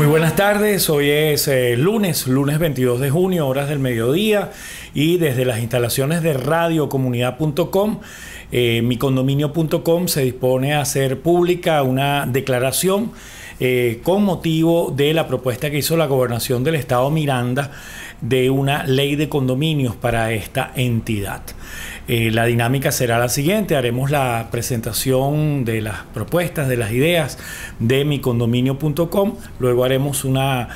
Muy buenas tardes, hoy es lunes 22 de junio, horas del mediodía, y desde las instalaciones de RadioComunidad.com, Micondominio.com se dispone a hacer pública una declaración con motivo de la propuesta que hizo la gobernación del estado Miranda de una ley de condominios para esta entidad. La dinámica será la siguiente: haremos la presentación de las propuestas, de las ideas de Micondominio.com, luego haremos una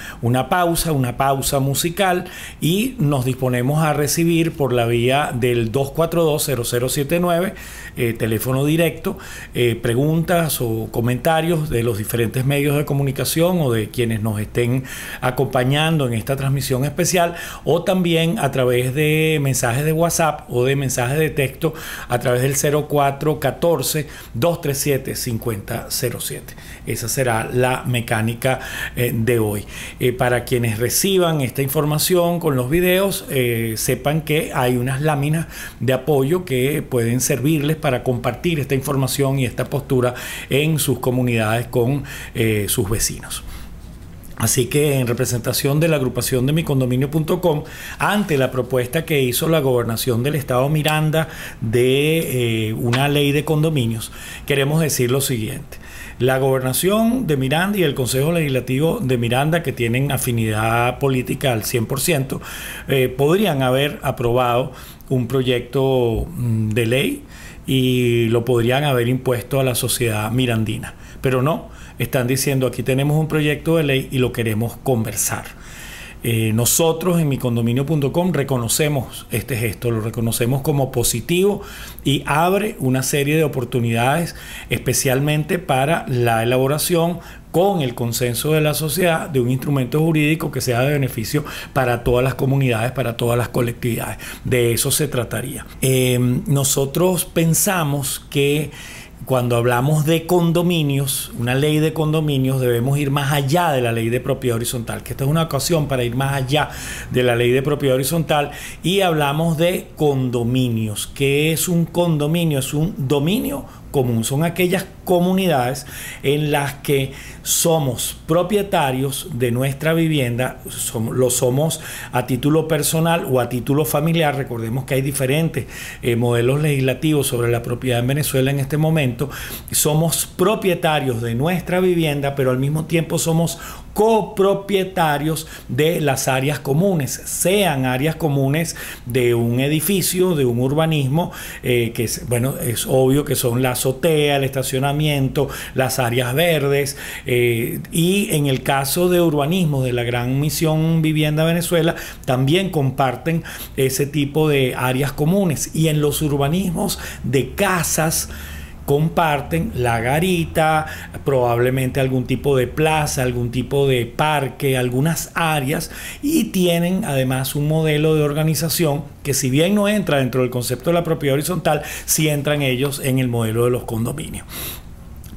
pausa musical y nos disponemos a recibir por la vía del 242-0079, teléfono directo, preguntas o comentarios de los diferentes medios de comunicación o de quienes nos estén acompañando en esta transmisión especial, o también a través de mensajes de WhatsApp o de mensajes de texto a través del 0414-237-5007. Esa será la mecánica de hoy. Para quienes reciban esta información con los videos, sepan que hay unas láminas de apoyo que pueden servirles para compartir esta información y esta postura en sus comunidades con sus vecinos. Así que, en representación de la agrupación de Micondominio.com, ante la propuesta que hizo la gobernación del estado Miranda de una ley de condominios, queremos decir lo siguiente. La gobernación de Miranda y el Consejo Legislativo de Miranda, que tienen afinidad política al 100%, podrían haber aprobado un proyecto de ley y lo podrían haber impuesto a la sociedad mirandina. Pero no, están diciendo: aquí tenemos un proyecto de ley y lo queremos conversar. Nosotros en Micondominio.com reconocemos este gesto, lo reconocemos como positivo y abre una serie de oportunidades, especialmente para la elaboración con el consenso de la sociedad de un instrumento jurídico que sea de beneficio para todas las comunidades, para todas las colectividades. De eso se trataría. Nosotros pensamos que cuando hablamos de condominios, una ley de condominios, debemos ir más allá de la ley de propiedad horizontal, que esta es una ocasión para ir más allá de la ley de propiedad horizontal, y hablamos de condominios. ¿Qué es un condominio? Es un dominio común, son aquellas comunidades en las que somos propietarios de nuestra vivienda, lo somos a título personal o a título familiar. Recordemos que hay diferentes modelos legislativos sobre la propiedad en Venezuela en este momento. Somos propietarios de nuestra vivienda, pero al mismo tiempo somos copropietarios de las áreas comunes, sean áreas comunes de un edificio, de un urbanismo, que es, bueno, es obvio que son la azotea, el estacionamiento, las áreas verdes, y en el caso de urbanismo de la Gran Misión Vivienda Venezuela también comparten ese tipo de áreas comunes, y en los urbanismos de casas comparten la garita, probablemente algún tipo de plaza, algún tipo de parque, algunas áreas, y tienen además un modelo de organización que, si bien no entra dentro del concepto de la propiedad horizontal, sí entran ellos en el modelo de los condominios.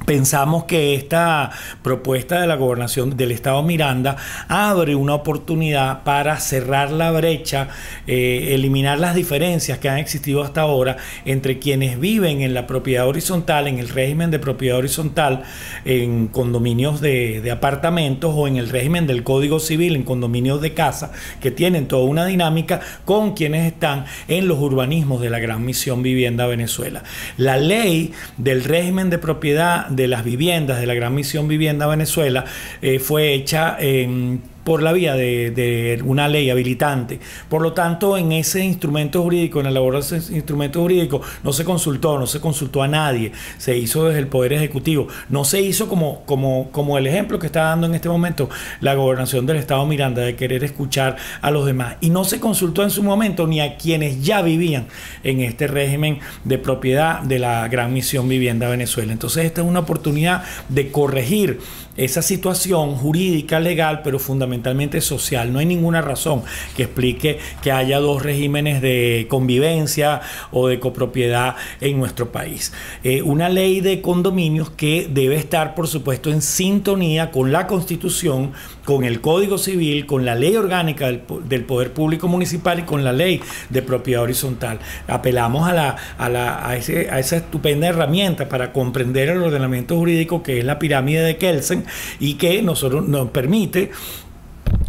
Pensamos que esta propuesta de la gobernación del estado Miranda abre una oportunidad para cerrar la brecha, eliminar las diferencias que han existido hasta ahora entre quienes viven en la propiedad horizontal, en el régimen de propiedad horizontal, en condominios de apartamentos, o en el régimen del Código Civil, en condominios de casa, que tienen toda una dinámica, con quienes están en los urbanismos de la Gran Misión Vivienda Venezuela. La ley del régimen de propiedad de las viviendas de la Gran Misión Vivienda Venezuela fue hecha por la vía de una ley habilitante. Por lo tanto, en ese instrumento jurídico, en el elaborar ese instrumento jurídico, no se consultó a nadie, se hizo desde el Poder Ejecutivo. No se hizo como el ejemplo que está dando en este momento la gobernación del estado Miranda, de querer escuchar a los demás. Y no se consultó en su momento ni a quienes ya vivían en este régimen de propiedad de la Gran Misión Vivienda Venezuela. Entonces, esta es una oportunidad de corregir esa situación jurídica, legal, pero fundamental fundamentalmente social. No hay ninguna razón que explique que haya dos regímenes de convivencia o de copropiedad en nuestro país. Una ley de condominios que debe estar, por supuesto, en sintonía con la Constitución, con el Código Civil, con la Ley Orgánica del Poder Público Municipal y con la Ley de Propiedad Horizontal. Apelamos a esa estupenda herramienta para comprender el ordenamiento jurídico, que es la pirámide de Kelsen, y que nosotros nos permite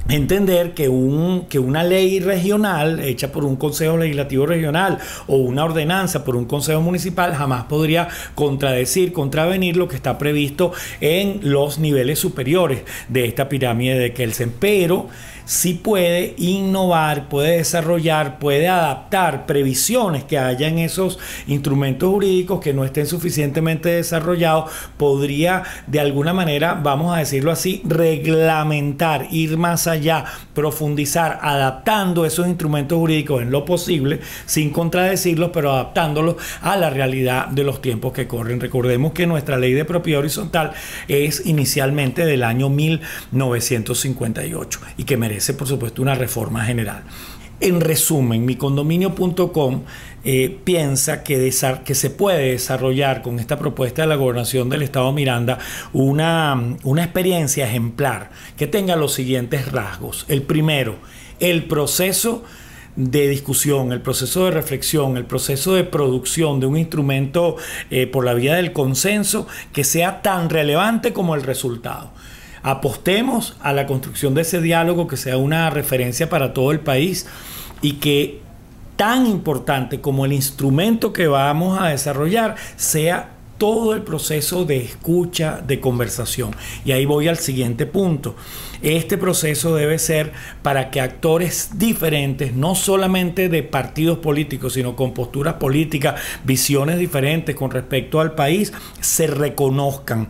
entender que una ley regional hecha por un consejo legislativo regional o una ordenanza por un consejo municipal jamás podría contradecir, contravenir lo que está previsto en los niveles superiores de esta pirámide de Kelsen, pero sí puede innovar, puede desarrollar, puede adaptar previsiones que haya en esos instrumentos jurídicos que no estén suficientemente desarrollados. Podría, de alguna manera, vamos a decirlo así, reglamentar, ir más allá, profundizar, adaptando esos instrumentos jurídicos en lo posible, sin contradecirlos, pero adaptándolos a la realidad de los tiempos que corren. Recordemos que nuestra ley de propiedad horizontal es inicialmente del año 1958 y que merece, por supuesto, una reforma general. En resumen, Micondominio.com piensa que se puede desarrollar con esta propuesta de la gobernación del estado Miranda una experiencia ejemplar que tenga los siguientes rasgos. El primero, el proceso de discusión, el proceso de reflexión, el proceso de producción de un instrumento por la vía del consenso que sea tan relevante como el resultado. Apostemos a la construcción de ese diálogo que sea una referencia para todo el país y que, tan importante como el instrumento que vamos a desarrollar, sea todo el proceso de escucha, de conversación. Y ahí voy al siguiente punto. Este proceso debe ser para que actores diferentes, no solamente de partidos políticos, sino con posturas políticas, visiones diferentes con respecto al país, se reconozcan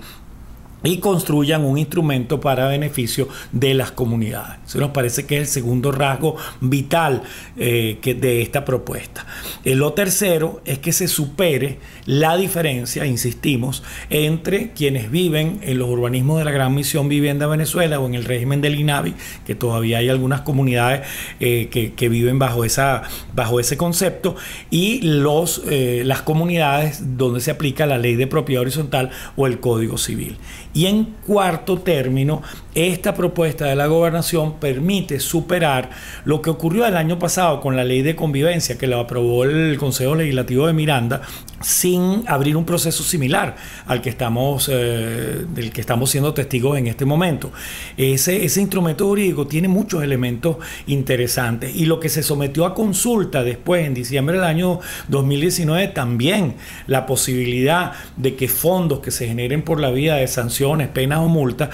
y construyan un instrumento para beneficio de las comunidades. Eso nos parece que es el segundo rasgo vital de esta propuesta. Lo tercero es que se supere la diferencia, insistimos, entre quienes viven en los urbanismos de la Gran Misión Vivienda Venezuela o en el régimen del INAVI, que todavía hay algunas comunidades que viven bajo ese concepto, y las comunidades donde se aplica la ley de propiedad horizontal o el Código Civil. Y en cuarto término, esta propuesta de la gobernación permite superar lo que ocurrió el año pasado con la ley de convivencia que la aprobó el Consejo Legislativo de Miranda, sin abrir un proceso similar al que del que estamos siendo testigos en este momento. Ese instrumento jurídico tiene muchos elementos interesantes, y lo que se sometió a consulta después, en diciembre del año 2019, también la posibilidad de que fondos que se generen por la vía de sanciones, penas o multas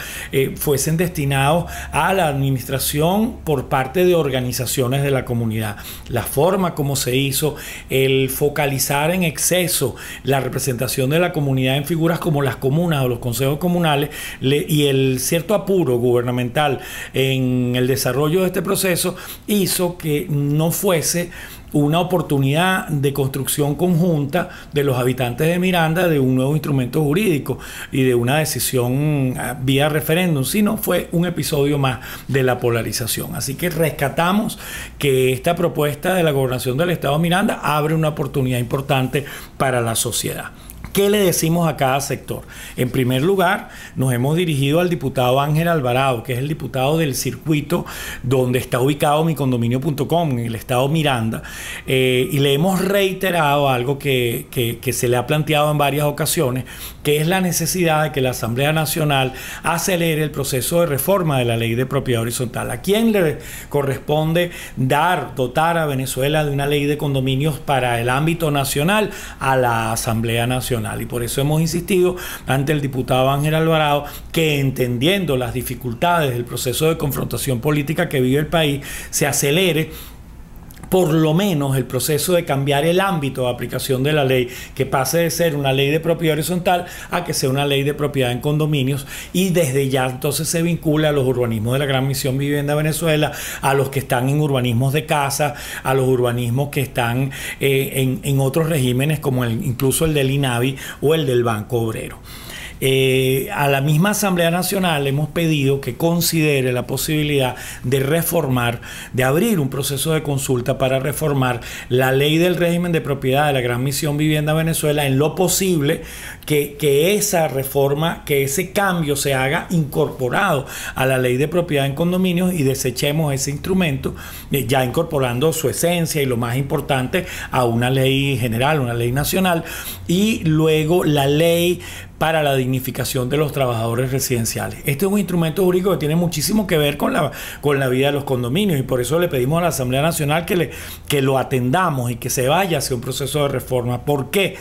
fuesen destinados a la administración por parte de organizaciones de la comunidad. La forma como se hizo, el focalizar en exceso la representación de la comunidad en figuras como las comunas o los consejos comunales, y el cierto apuro gubernamental en el desarrollo de este proceso, hizo que no fuese una oportunidad de construcción conjunta de los habitantes de Miranda de un nuevo instrumento jurídico y de una decisión vía referéndum, sino fue un episodio más de la polarización. Así que rescatamos que esta propuesta de la gobernación del estado Miranda abre una oportunidad importante para la sociedad. ¿Qué le decimos a cada sector? En primer lugar, nos hemos dirigido al diputado Ángel Alvarado, que es el diputado del circuito donde está ubicado Micondominio.com, en el estado Miranda, y le hemos reiterado algo que se le ha planteado en varias ocasiones, que es la necesidad de que la Asamblea Nacional acelere el proceso de reforma de la ley de propiedad horizontal. ¿A quién le corresponde dotar a Venezuela de una ley de condominios para el ámbito nacional? A la Asamblea Nacional. Y por eso hemos insistido ante el diputado Ángel Alvarado que, entendiendo las dificultades del proceso de confrontación política que vive el país, se acelere por lo menos el proceso de cambiar el ámbito de aplicación de la ley, que pase de ser una ley de propiedad horizontal a que sea una ley de propiedad en condominios, y desde ya entonces se vincula a los urbanismos de la Gran Misión Vivienda Venezuela, a los que están en urbanismos de casa, a los urbanismos que están en otros regímenes como incluso el del INAVI o el del Banco Obrero. A la misma Asamblea Nacional hemos pedido que considere la posibilidad de reformar, de abrir un proceso de consulta para reformar la ley del régimen de propiedad de la Gran Misión Vivienda Venezuela, en lo posible que esa reforma, que ese cambio se haga incorporado a la ley de propiedad en condominios y desechemos ese instrumento, ya incorporando su esencia y lo más importante a una ley general, una ley nacional, y luego la ley para la dignificación de los trabajadores residenciales. Este es un instrumento jurídico que tiene muchísimo que ver con la vida de los condominios, y por eso le pedimos a la Asamblea Nacional que lo atendamos y que se vaya hacia un proceso de reforma. ¿Por qué?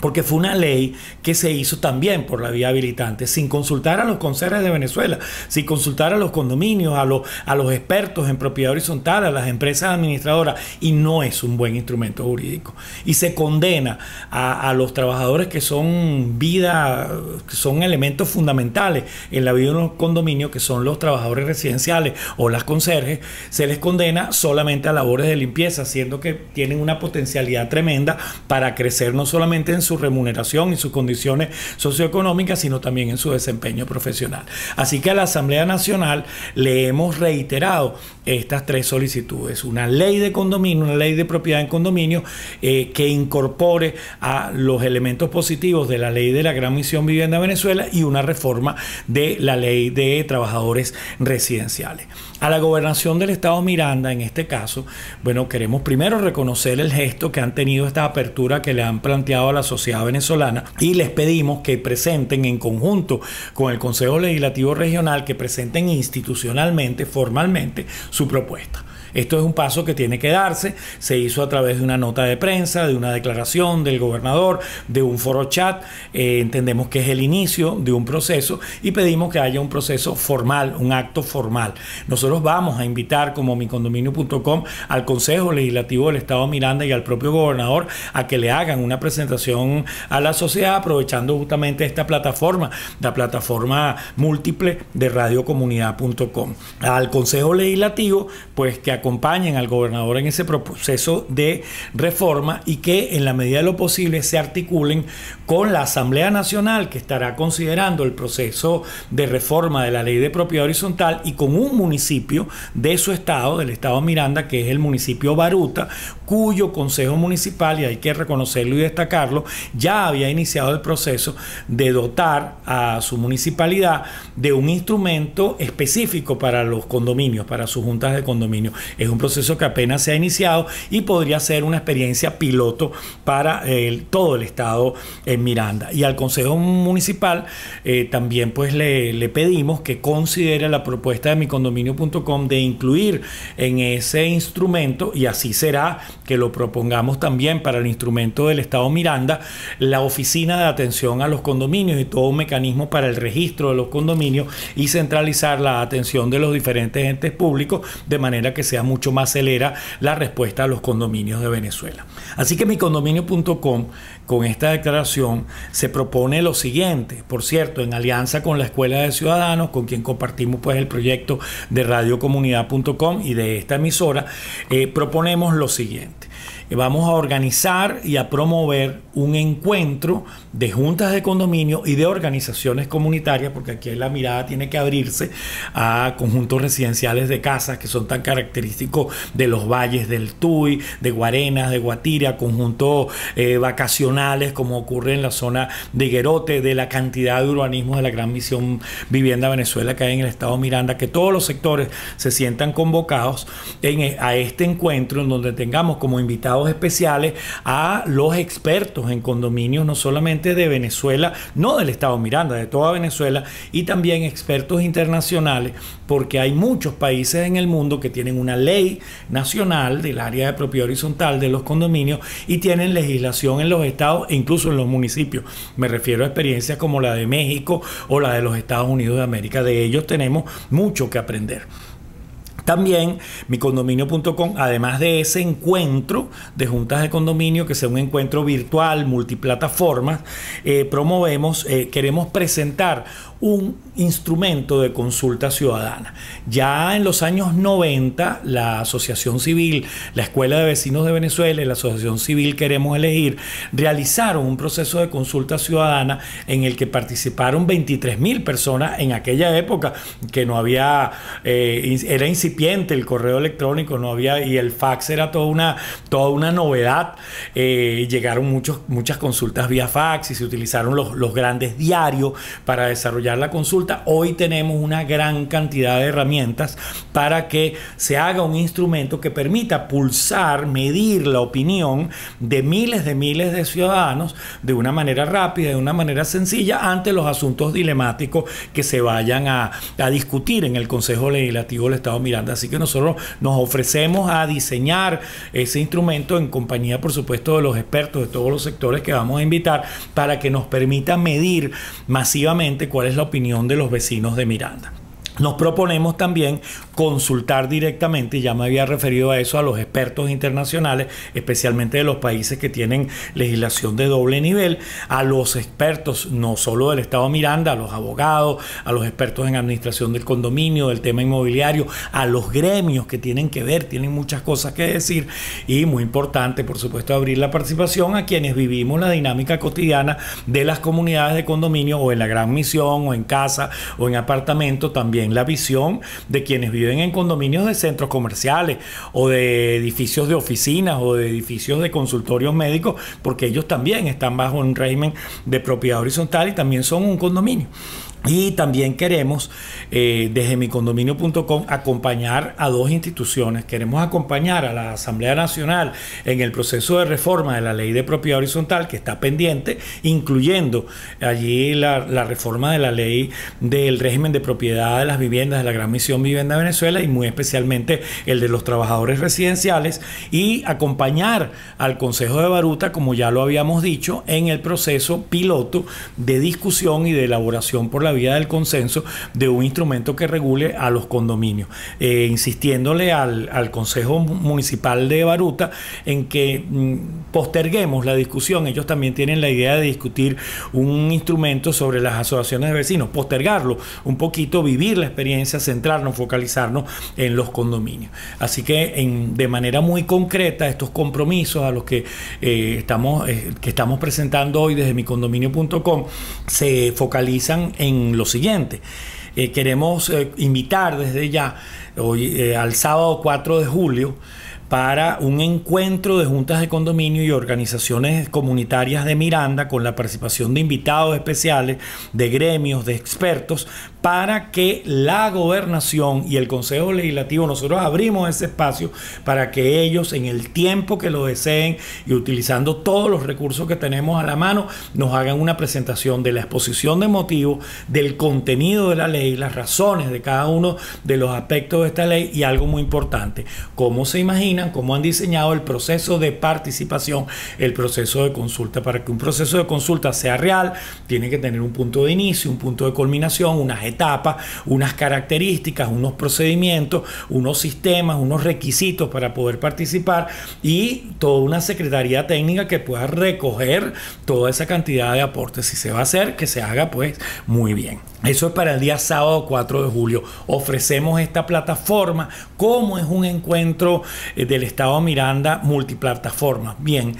Porque fue una ley que se hizo también por la vía habilitante, sin consultar a los conserjes de Venezuela, sin consultar a los condominios, a los expertos en propiedad horizontal, a las empresas administradoras, y no es un buen instrumento jurídico. Y se condena a los trabajadores, que son vida, que son elementos fundamentales en la vida de un condominio, que son los trabajadores residenciales o las conserjes, se les condena solamente a labores de limpieza, siendo que tienen una potencialidad tremenda para crecer no solamente en su remuneración y sus condiciones socioeconómicas, sino también en su desempeño profesional. Así que a la Asamblea Nacional le hemos reiterado estas tres solicitudes: una ley de condominio, una ley de propiedad en condominio que incorpore a los elementos positivos de la ley de la Gran Misión Vivienda Venezuela, y una reforma de la ley de trabajadores residenciales. A la gobernación del estado Miranda, en este caso, bueno, queremos primero reconocer el gesto que han tenido, esta apertura que le han planteado a la sociedad venezolana, y les pedimos que presenten en conjunto con el Consejo Legislativo Regional, que presenten institucionalmente, formalmente, su propuesta. Esto es un paso que tiene que darse. Se hizo a través de una nota de prensa, de una declaración del gobernador, de un foro chat. Entendemos que es el inicio de un proceso y pedimos que haya un proceso formal, un acto formal. Nosotros vamos a invitar, como Micondominio.com, al Consejo Legislativo del estado Miranda y al propio gobernador a que le hagan una presentación a la sociedad, aprovechando justamente esta plataforma, la plataforma múltiple de RadioComunidad.com. Al Consejo Legislativo, pues que acompañen al gobernador en ese proceso de reforma, y que en la medida de lo posible se articulen con la Asamblea Nacional, que estará considerando el proceso de reforma de la ley de propiedad horizontal, y con un municipio de su estado, del estado Miranda, que es el municipio Baruta, cuyo consejo municipal, y hay que reconocerlo y destacarlo, ya había iniciado el proceso de dotar a su municipalidad de un instrumento específico para los condominios, para sus juntas de condominio. Es un proceso que apenas se ha iniciado y podría ser una experiencia piloto para todo el estado Miranda. Y al Consejo Municipal también pues le pedimos que considere la propuesta de Micondominio.com de incluir en ese instrumento, y así será que lo propongamos también para el instrumento del estado Miranda, la oficina de atención a los condominios y todo un mecanismo para el registro de los condominios, y centralizar la atención de los diferentes entes públicos de manera que sea mucho más celera la respuesta a los condominios de Venezuela. Así que Micondominio.com, con esta declaración, se propone lo siguiente. Por cierto, en alianza con la Escuela de Ciudadanos, con quien compartimos pues el proyecto de RadioComunidad.com y de esta emisora, proponemos lo siguiente. Vamos a organizar y a promover un encuentro de juntas de condominio y de organizaciones comunitarias, porque aquí la mirada tiene que abrirse a conjuntos residenciales de casas que son tan característicos de los valles del Tuy, de Guarenas, de Guatire, conjuntos vacacionales como ocurre en la zona de Higuerote, de la cantidad de urbanismos de la Gran Misión Vivienda Venezuela que hay en el estado Miranda, que todos los sectores se sientan convocados a este encuentro, en donde tengamos como invitados especiales a los expertos en condominios, no solamente de Venezuela, no del estado Miranda, de toda Venezuela, y también expertos internacionales, porque hay muchos países en el mundo que tienen una ley nacional del área de propiedad horizontal de los condominios y tienen legislación en los estados e incluso en los municipios. Me refiero a experiencias como la de México o la de los Estados Unidos de América. De ellos tenemos mucho que aprender. También Micondominio.com, además de ese encuentro de juntas de condominio, que sea un encuentro virtual, multiplataformas, queremos presentar un instrumento de consulta ciudadana. Ya en los años 90, la Asociación Civil, la Escuela de Vecinos de Venezuela y la Asociación Civil Queremos Elegir realizaron un proceso de consulta ciudadana en el que participaron 23.000 personas en aquella época, que no había, era incipiente el correo electrónico, no había, y el fax era toda una novedad. Llegaron muchas consultas vía fax y se utilizaron los grandes diarios para desarrollar la consulta. Hoy tenemos una gran cantidad de herramientas para que se haga un instrumento que permita pulsar, medir la opinión de miles de ciudadanos de una manera rápida, de una manera sencilla, ante los asuntos dilemáticos que se vayan a discutir en el Consejo Legislativo del Estado Miranda. Así que nosotros nos ofrecemos a diseñar ese instrumento en compañía, por supuesto, de los expertos de todos los sectores que vamos a invitar, para que nos permita medir masivamente cuál es la opinión de los vecinos de Miranda. Nos proponemos también consultar directamente, ya me había referido a eso, a los expertos internacionales, especialmente de los países que tienen legislación de doble nivel, a los expertos no solo del Estado Miranda, a los abogados, a los expertos en administración del condominio, del tema inmobiliario, a los gremios que tienen que ver, tienen muchas cosas que decir, y muy importante, por supuesto, abrir la participación a quienes vivimos la dinámica cotidiana de las comunidades de condominio, o en la Gran Misión, o en casa, o en apartamento. También la visión de quienes viven en condominios de centros comerciales o de edificios de oficinas o de edificios de consultorios médicos, porque ellos también están bajo un régimen de propiedad horizontal y también son un condominio. Y también queremos, desde micondominio.com, acompañar a dos instituciones. Queremos acompañar a la Asamblea Nacional en el proceso de reforma de la Ley de Propiedad Horizontal, que está pendiente, incluyendo allí la reforma de la ley del régimen de propiedad de las viviendas de la Gran Misión Vivienda Venezuela, y muy especialmente el de los trabajadores residenciales, y acompañar al Consejo de Baruta, como ya lo habíamos dicho, en el proceso piloto de discusión y de elaboración por la vía del consenso de un instrumento que regule a los condominios, insistiéndole al Consejo Municipal de Baruta en que posterguemos la discusión. Ellos también tienen la idea de discutir un instrumento sobre las asociaciones de vecinos, postergarlo un poquito, vivir la experiencia, centrarnos, focalizarnos en los condominios. Así que de manera muy concreta, estos compromisos a los que estamos presentando hoy desde micondominio.com se focalizan en lo siguiente. Queremos invitar desde ya hoy, al sábado 4 de julio, para un encuentro de juntas de condominio y organizaciones comunitarias de Miranda, con la participación de invitados especiales, de gremios, de expertos, para que la gobernación y el Consejo Legislativo, nosotros abrimos ese espacio para que ellos, en el tiempo que lo deseen y utilizando todos los recursos que tenemos a la mano, nos hagan una presentación de la exposición de motivos, del contenido de la ley, las razones de cada uno de los aspectos de esta ley, y algo muy importante, cómo se imaginan, cómo han diseñado el proceso de participación, el proceso de consulta. Para que un proceso de consulta sea real, tiene que tener un punto de inicio, un punto de culminación, una agenda, etapas, unas características, unos procedimientos, unos sistemas, unos requisitos para poder participar, y toda una secretaría técnica que pueda recoger toda esa cantidad de aportes. Si se va a hacer, que se haga pues muy bien. Eso es para el día sábado 4 de julio. Ofrecemos esta plataforma. ¿Cómo es un encuentro del Estado Miranda multiplataforma? Bien,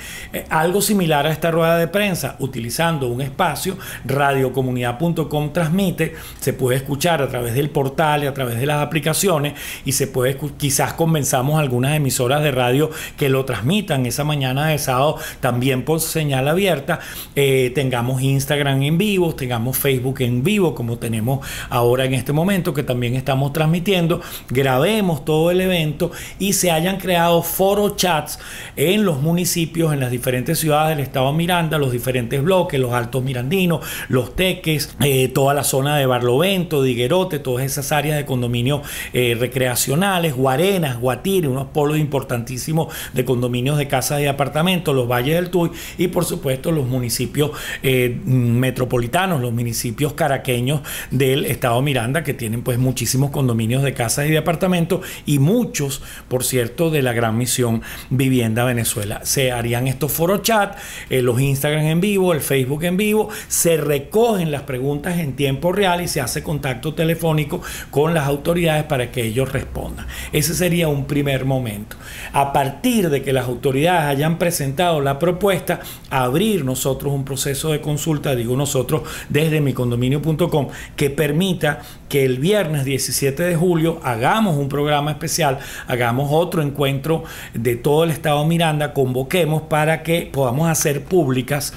algo similar a esta rueda de prensa, utilizando un espacio. RadioComunidad.com transmite, se puede escuchar a través del portal y a través de las aplicaciones, y se puede, quizás convenzamos algunas emisoras de radio que lo transmitan esa mañana de sábado también por señal abierta. Tengamos Instagram en vivo, tengamos Facebook en vivo, como tenemos ahora en este momento, que también estamos transmitiendo. Grabemos todo el evento y se hayan creado foro chats en los municipios, en las diferentes ciudades del Estado Miranda, los diferentes bloques, los altos mirandinos, los teques, toda la zona de Barlovento, Barlovento, Diguerote, todas esas áreas de condominio recreacionales, Guarenas, Guatire, unos polos importantísimos de condominios de casas y apartamentos, los valles del Tuy y por supuesto los municipios metropolitanos, los municipios caraqueños del estado Miranda, que tienen pues muchísimos condominios de casas y de apartamentos y muchos, por cierto, de la Gran Misión Vivienda Venezuela. Se harían estos foros chat, los Instagram en vivo, el Facebook en vivo, se recogen las preguntas en tiempo real y se hace contacto telefónico con las autoridades para que ellos respondan. Ese sería un primer momento. A partir de que las autoridades hayan presentado la propuesta, abrir nosotros un proceso de consulta, digo nosotros desde Micondominio.com, que permita que el viernes 17 de julio hagamos un programa especial, hagamos otro encuentro de todo el estado Miranda, convoquemos para que podamos hacer públicas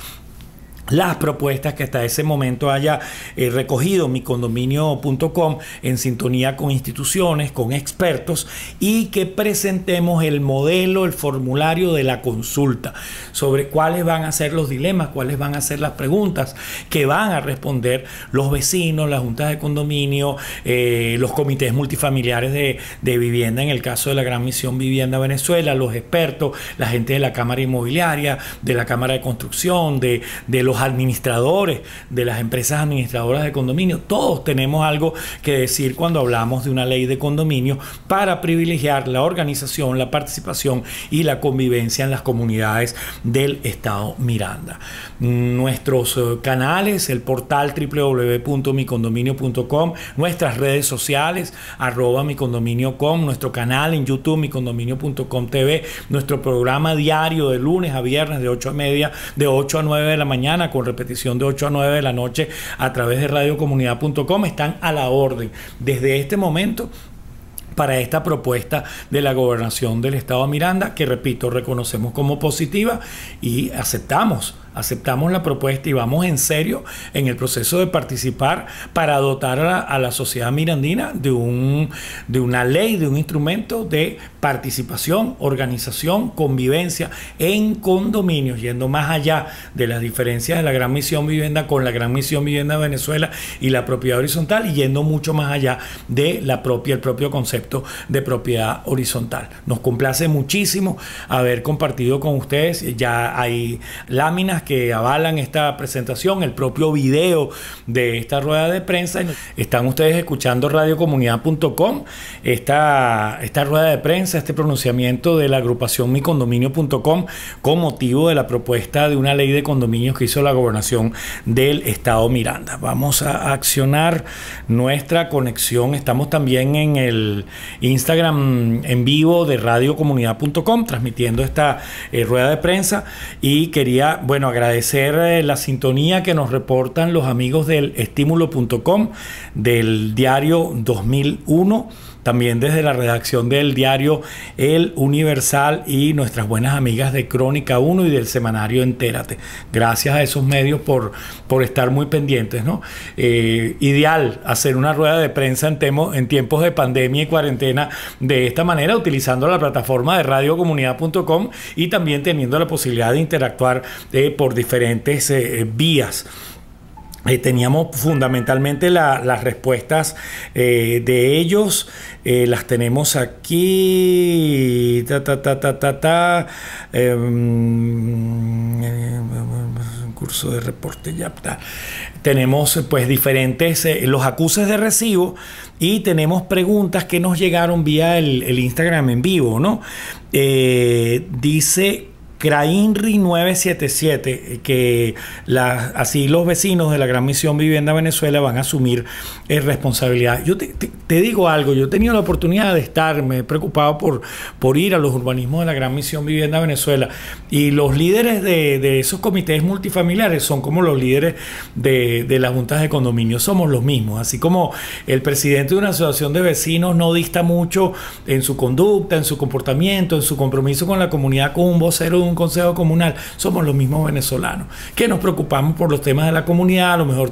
las propuestas que hasta ese momento haya recogido Micondominio.com en sintonía con instituciones, con expertos, y que presentemos el modelo, el formulario de la consulta sobre cuáles van a ser los dilemas, cuáles van a ser las preguntas que van a responder los vecinos, las juntas de condominio, los comités multifamiliares de vivienda, en el caso de la Gran Misión Vivienda Venezuela, los expertos, la gente de la Cámara Inmobiliaria, de la Cámara de Construcción, de los administradores, de las empresas administradoras de condominio. Todos tenemos algo que decir cuando hablamos de una ley de condominio para privilegiar la organización, la participación y la convivencia en las comunidades del estado Miranda. Nuestros canales, el portal www.micondominio.com, nuestras redes sociales, @micondominio.com, nuestro canal en YouTube, micondominio.com TV, nuestro programa diario de lunes a viernes de 8:30, de 8 a 9 de la mañana, con repetición de 8 a 9 de la noche a través de RadioComunidad.com, están a la orden desde este momento para esta propuesta de la gobernación del estado de Miranda, que repito, reconocemos como positiva y aceptamos la propuesta y vamos en serio en el proceso de participar para dotar a la sociedad mirandina de una ley, de un instrumento de participación, organización, convivencia en condominios, yendo más allá de las diferencias de la Gran Misión Vivienda con la Gran Misión Vivienda Venezuela y la propiedad horizontal, y yendo mucho más allá de el propio concepto de propiedad horizontal. Nos complace muchísimo haber compartido con ustedes. Ya hay láminas que avalan esta presentación, el propio video de esta rueda de prensa. Están ustedes escuchando radiocomunidad.com, esta rueda de prensa, este pronunciamiento de la agrupación micondominio.com con motivo de la propuesta de una ley de condominios que hizo la gobernación del estado Miranda. Vamos a accionar nuestra conexión. Estamos también en el Instagram en vivo de radiocomunidad.com transmitiendo esta rueda de prensa, y quería, bueno, agradecer la sintonía que nos reportan los amigos del Estímulo.com, del diario 2001, también desde la redacción del diario El Universal y nuestras buenas amigas de Crónica 1 y del semanario Entérate. Gracias a esos medios por estar muy pendientes, ¿no? Ideal hacer una rueda de prensa en tiempos de pandemia y cuarentena de esta manera, utilizando la plataforma de radiocomunidad.com y también teniendo la posibilidad de interactuar por diferentes vías. Teníamos fundamentalmente las respuestas de ellos, las tenemos aquí. Curso de reporte, ya está. Tenemos pues diferentes los acuses de recibo y tenemos preguntas que nos llegaron vía el Instagram en vivo, ¿no? Dice Crainri 977 que así los vecinos de la Gran Misión Vivienda Venezuela van a asumir responsabilidad. Yo te digo algo, yo he tenido la oportunidad de estar, me he preocupado por ir a los urbanismos de la Gran Misión Vivienda Venezuela, y los líderes de esos comités multifamiliares son como los líderes de las juntas de condominio, somos los mismos. Así como el presidente de una asociación de vecinos no dista mucho en su conducta, en su comportamiento, en su compromiso con la comunidad, con un vocero de un consejo comunal, somos los mismos venezolanos que nos preocupamos por los temas de la comunidad. A lo mejor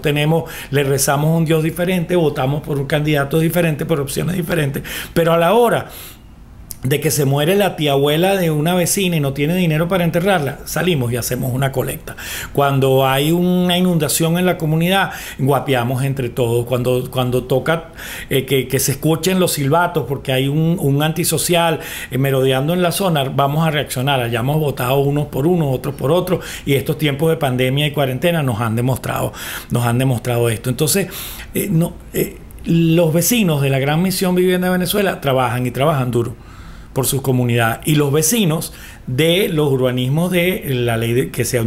le rezamos a un Dios diferente, votamos por un candidato diferente, por opciones diferentes, pero a la hora de que se muere la tía abuela de una vecina y no tiene dinero para enterrarla, salimos y hacemos una colecta. Cuando hay una inundación en la comunidad, guapiamos entre todos. Cuando toca que se escuchen los silbatos porque hay un antisocial merodeando en la zona, vamos a reaccionar. Hayamos votado unos por unos, otros por otros, y estos tiempos de pandemia y cuarentena nos han demostrado esto. Entonces, los vecinos de la Gran Misión Vivienda Venezuela trabajan y trabajan duro por sus comunidades, y los vecinos de los urbanismos de la ley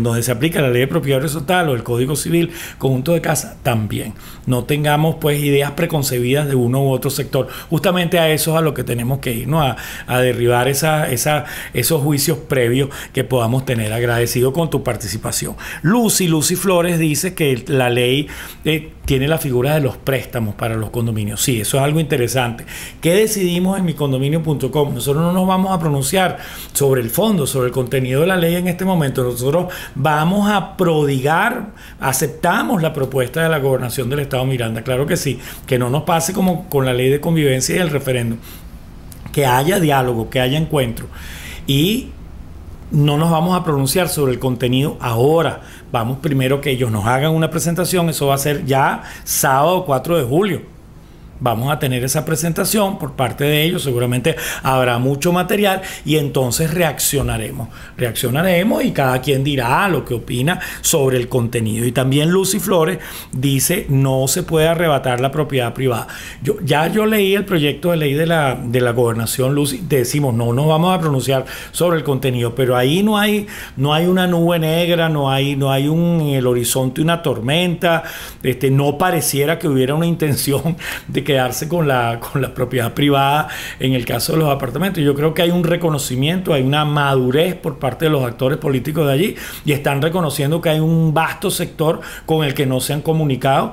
donde se aplica la ley de propiedad horizontal o el Código Civil, conjunto de casa, también. No tengamos pues ideas preconcebidas de uno u otro sector. Justamente a eso es a lo que tenemos que irnos, a derribar esos juicios previos que podamos tener. Agradecido con tu participación. Lucy Flores dice que la ley tiene la figura de los préstamos para los condominios. Sí, eso es algo interesante. ¿Qué decidimos en Micondominio.com? Nosotros no nos vamos a pronunciar sobre el fondo, sobre el contenido de la ley en este momento. Nosotros vamos a prodigar, aceptamos la propuesta de la gobernación del estado Miranda, claro que sí, que no nos pase como con la ley de convivencia y el referéndum, que haya diálogo, que haya encuentro, y no nos vamos a pronunciar sobre el contenido ahora. Vamos primero que ellos nos hagan una presentación. Eso va a ser ya sábado 4 de julio. Vamos a tener esa presentación por parte de ellos, seguramente habrá mucho material y entonces reaccionaremos y cada quien dirá lo que opina sobre el contenido. Y también Lucy Flores dice: no se puede arrebatar la propiedad privada. Yo leí el proyecto de ley de la gobernación, Lucy. Te decimos, no nos vamos a pronunciar sobre el contenido, pero ahí no hay una nube negra, no hay en el horizonte una tormenta. No pareciera que hubiera una intención de quedarse con la propiedad privada en el caso de los apartamentos. Yo creo que hay un reconocimiento, hay una madurez por parte de los actores políticos de allí, y están reconociendo que hay un vasto sector con el que no se han comunicado,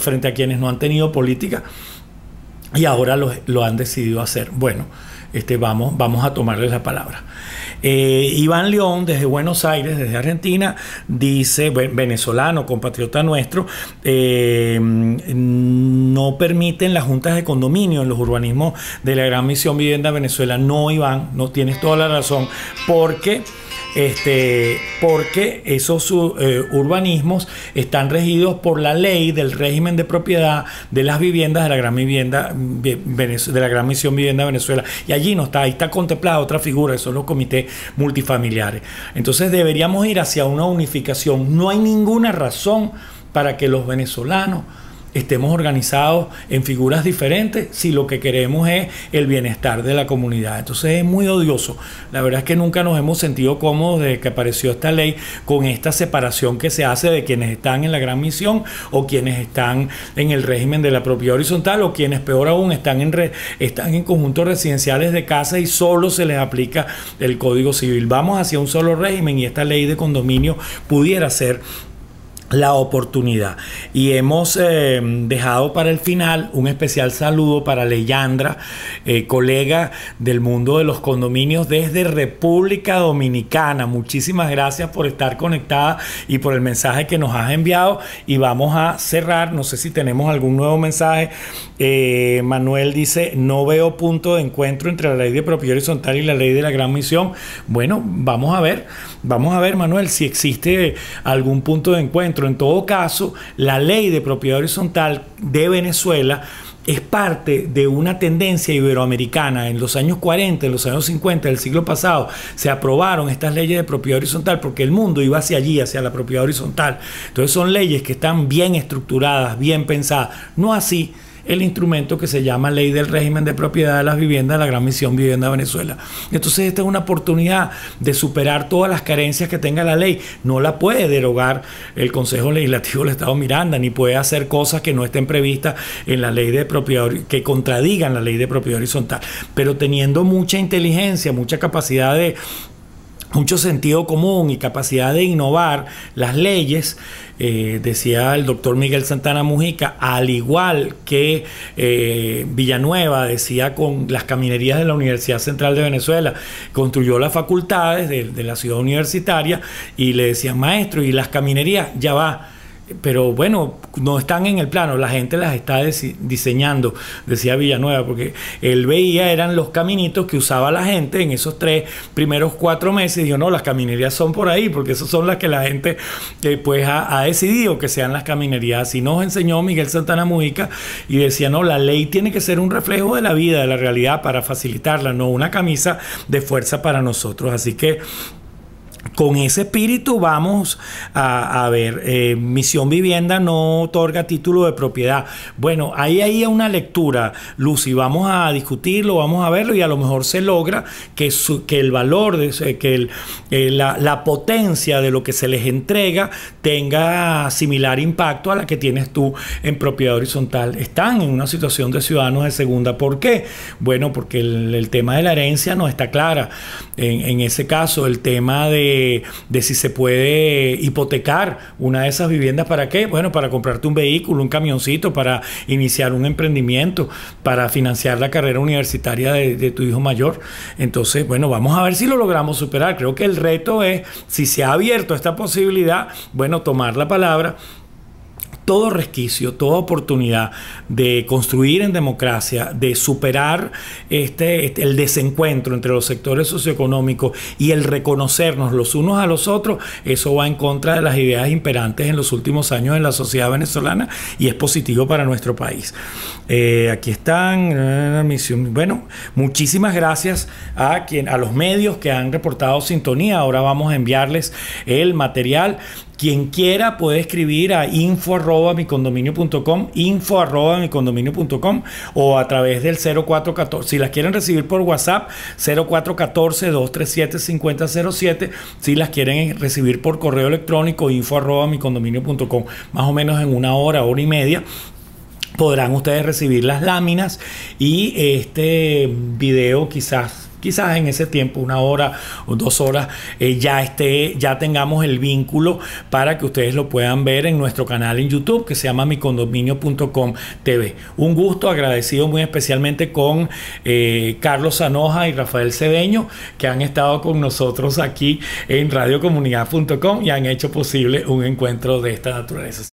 frente a quienes no han tenido política, y ahora lo han decidido hacer. Bueno, vamos a tomarles la palabra. Iván León, desde Buenos Aires, desde Argentina, dice, venezolano, compatriota nuestro, no permiten las juntas de condominio en los urbanismos de la Gran Misión Vivienda Venezuela. No, Iván, no, tienes toda la razón, porque esos urbanismos están regidos por la ley del régimen de propiedad de las viviendas de la Gran Misión Vivienda Venezuela, y allí no está, ahí está contemplada otra figura, que son los comités multifamiliares. Entonces deberíamos ir hacia una unificación. No hay ninguna razón para que los venezolanos estemos organizados en figuras diferentes si lo que queremos es el bienestar de la comunidad. Entonces es muy odioso. La verdad es que nunca nos hemos sentido cómodos desde que apareció esta ley con esta separación que se hace de quienes están en la Gran Misión o quienes están en el régimen de la propiedad horizontal o quienes, peor aún, están en conjuntos residenciales de casa y solo se les aplica el Código Civil. Vamos hacia un solo régimen, y esta ley de condominio pudiera ser la oportunidad. Y hemos dejado para el final un especial saludo para Leyandra, colega del mundo de los condominios desde República Dominicana. Muchísimas gracias por estar conectada y por el mensaje que nos has enviado. Y vamos a cerrar, no sé si tenemos algún nuevo mensaje. Manuel dice: no veo punto de encuentro entre la ley de propiedad horizontal y la ley de la Gran Misión. Bueno, vamos a ver, Manuel, si existe algún punto de encuentro. En todo caso, la ley de propiedad horizontal de Venezuela es parte de una tendencia iberoamericana. En los años 40, en los años 50 del siglo pasado, se aprobaron estas leyes de propiedad horizontal porque el mundo iba hacia allí, hacia la propiedad horizontal. Entonces son leyes que están bien estructuradas, bien pensadas. No así el instrumento que se llama Ley del Régimen de Propiedad de las Viviendas de la Gran Misión Vivienda Venezuela. Entonces esta es una oportunidad de superar todas las carencias que tenga la ley. No la puede derogar el Consejo Legislativo del Estado Miranda, ni puede hacer cosas que no estén previstas en la ley de propiedad, que contradigan la ley de propiedad horizontal. Pero teniendo mucha inteligencia, mucha capacidad de mucho sentido común y capacidad de innovar las leyes, decía el doctor Miguel Santana Mujica, al igual que Villanueva decía con las caminerías de la Universidad Central de Venezuela, construyó las facultades de la ciudad universitaria, y le decían: maestro, ¿y las caminerías? Ya va. Pero bueno, no están en el plano, la gente las está diseñando, decía Villanueva, porque él veía, eran los caminitos que usaba la gente en esos primeros cuatro meses, y dijo, no, las caminerías son por ahí, porque esas son las que la gente pues ha decidido que sean las caminerías. Así nos enseñó Miguel Santana Mujica, y decía, no, la ley tiene que ser un reflejo de la vida, de la realidad, para facilitarla, no una camisa de fuerza para nosotros. Así que con ese espíritu vamos a ver. Misión Vivienda no otorga título de propiedad. Bueno, ahí hay una lectura, Lucy. Vamos a discutirlo, vamos a verlo, y a lo mejor se logra que el valor, la potencia de lo que se les entrega tenga similar impacto a la que tienes tú en propiedad horizontal. Están en una situación de ciudadanos de segunda. ¿Por qué? Bueno, porque el tema de la herencia no está clara. En ese caso, el tema de si se puede hipotecar una de esas viviendas, ¿para qué? Bueno, para comprarte un vehículo, un camioncito, para iniciar un emprendimiento, para financiar la carrera universitaria de tu hijo mayor. Entonces, bueno, vamos a ver si lo logramos superar. Creo que el reto es, si se ha abierto esta posibilidad, bueno, tomar la palabra. Todo resquicio, toda oportunidad de construir en democracia, de superar el desencuentro entre los sectores socioeconómicos y el reconocernos los unos a los otros, eso va en contra de las ideas imperantes en los últimos años en la sociedad venezolana, y es positivo para nuestro país. Aquí están, bueno, muchísimas gracias a los medios que han reportado sintonía. Ahora vamos a enviarles el material. Quien quiera puede escribir a info@micondominio.com, info@micondominio.com, o a través del 0414. Si las quieren recibir por WhatsApp, 0414-237-5007. Si las quieren recibir por correo electrónico, info@micondominio.com. Más o menos en una hora, hora y media, podrán ustedes recibir las láminas y este video. Quizás en ese tiempo, una hora o 2 horas, ya tengamos el vínculo para que ustedes lo puedan ver en nuestro canal en YouTube, que se llama Micondominio.com TV. Un gusto, agradecido muy especialmente con Carlos Sanoja y Rafael Cedeño, que han estado con nosotros aquí en RadioComunidad.com y han hecho posible un encuentro de esta naturaleza.